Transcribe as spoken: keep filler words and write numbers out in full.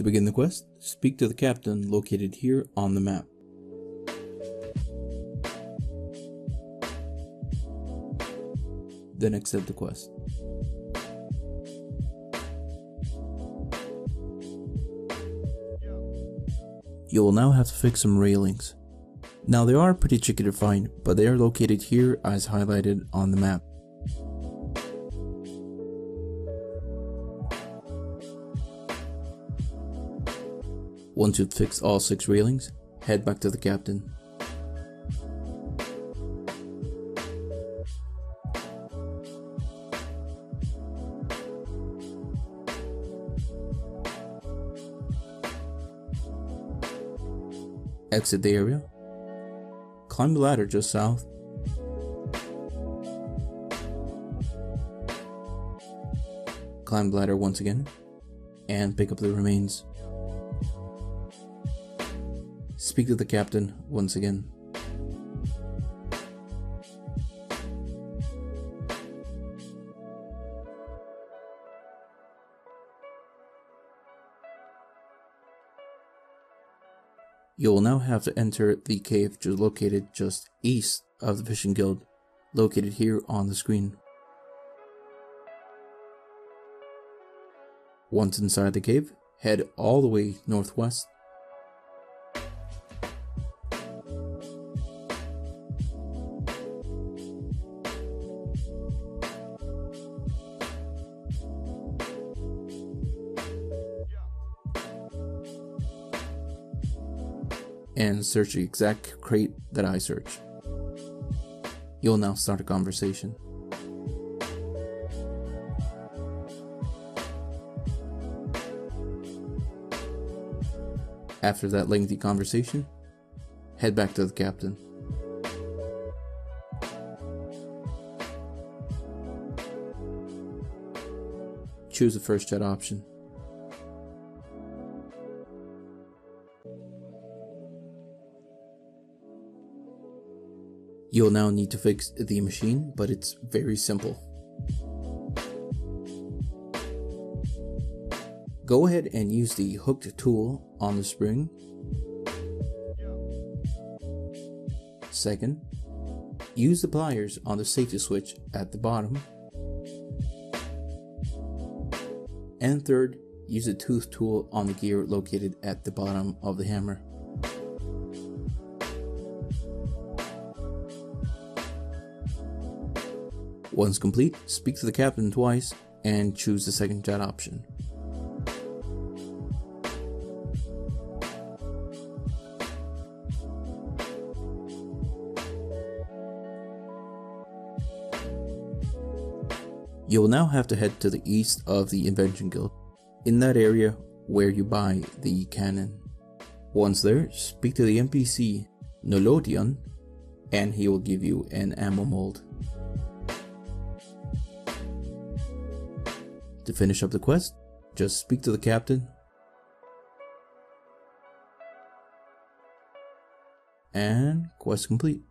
To begin the quest, speak to the captain located here on the map. Then accept the quest. You will now have to fix some railings. Now they are pretty tricky to find, but they are located here as highlighted on the map. Once you've fixed all six railings, head back to the captain. Exit the area. Climb the ladder just south. Climb the ladder once again, and pick up the remains. Speak to the captain once again. You will now have to enter the cave which is located just east of the Fishing Guild, located here on the screen. Once inside the cave, head all the way northwest. And search the exact crate that I search. You'll now start a conversation. After that lengthy conversation, head back to the captain. Choose the first chat option. You'll now need to fix the machine, but it's very simple. Go ahead and use the hooked tool on the spring. Second, use the pliers on the safety switch at the bottom. And third, use the tooth tool on the gear located at the bottom of the hammer. Once complete, speak to the captain twice and choose the second chat option. You will now have to head to the east of the Invention Guild, in that area where you buy the cannon. Once there, speak to the N P C Nolodion and he will give you an ammo mold. To finish up the quest, just speak to the captain and quest complete.